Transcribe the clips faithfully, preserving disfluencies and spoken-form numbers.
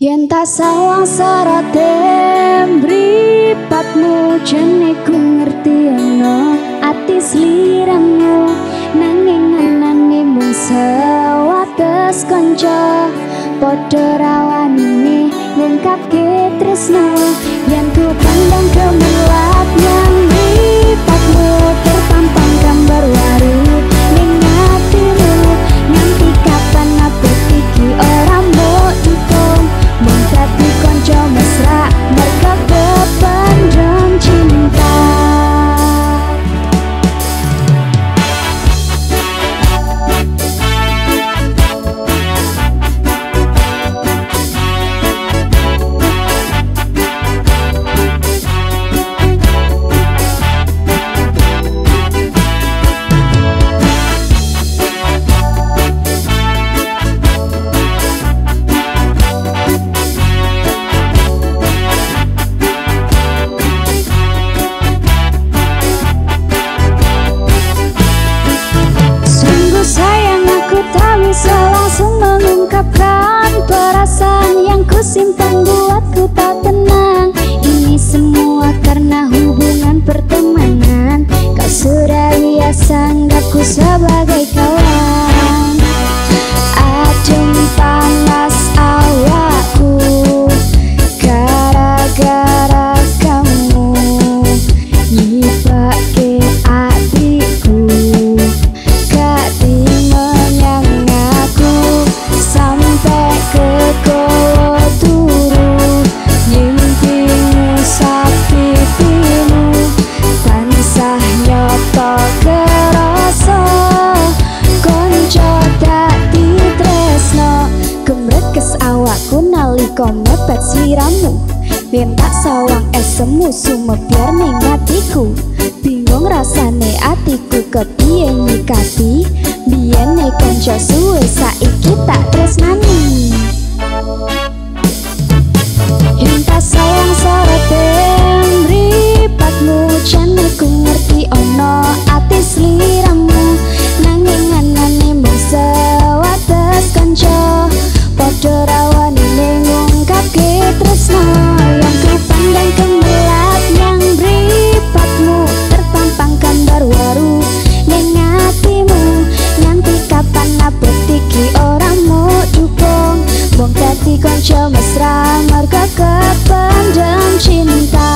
Yen ta sawang sorot mripatmu jane ku ngerti ana ati sliramu nanging anane mung sewates kanca padha rawane ngungkapke tresno yen ku pandang gemerlap nang mripatmu terpampang gambar waru ning atimu nganti kapan aku iki ora mbok itung mung dadi kanca mesra merga kependem cinta. Simpan buatku tak tenang. Ini semua karena hubungan pertemanan. Kau sudah biasa anggapku sebagai kawan. Adem panas awakku gara-gara kamu nyipake hatiku gak dimenyang aku sampai ke kau komepet sliramu ben tak sawang esemu sumeblar ning atiku bingung rasane atiku kepiye nyikapi biyene kanca suwe saiki tak tresnani yen tak sawang sorote mripatmu jane ku ngerti ono ati sliramu nanging anane mung sewates kanca padha rawani ngungkapke tresno yang ku pandang gemerlap yang mripatmu terpampang gambar waru ning atimu nganti kapan abot iki ora mau dukung mung dadi kanca mesra marga kependem cinta.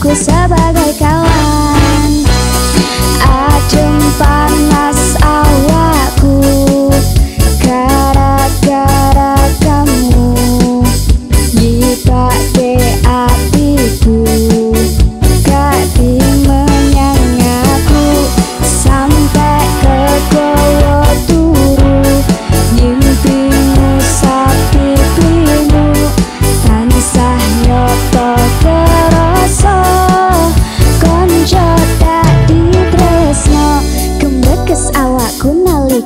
Ku sebagai kawan adem panas awakku gara-gara kamu nyipake hatiku gak dimenyang aku sampai ke koyo turu nyimpimu sapipimu tansah nyoto kerasa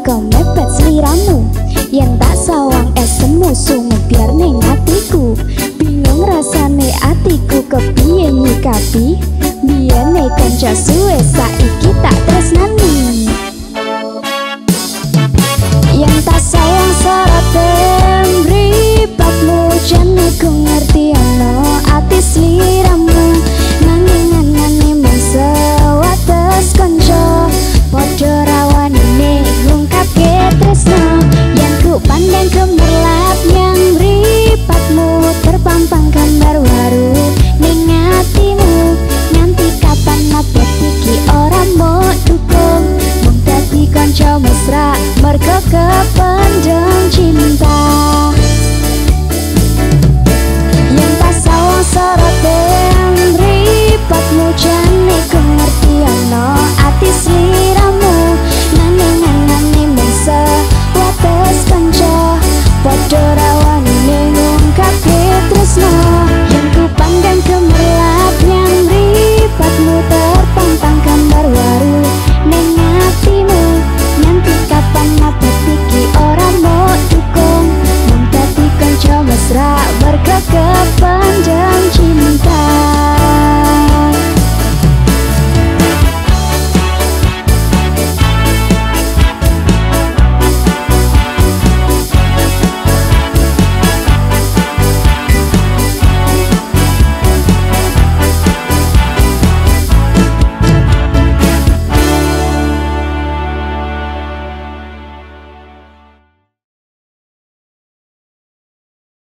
kau mepet sliramu yang tak sawang esemu sumeblar ning atiku bingung rasane atiku kepiye nyikapi biyene kanca suwe saiki tak tresnani yang tak sawang sorote mripatmu jane ku ngerti ana ati sliramu nanging anane mung sewates kanca padha yang ku pandang gemerlap yang mripatmu terpampang gambar waru ning atimu nganti kapan abot iki ora mau dukung mung dadi kanca mesra merga kepen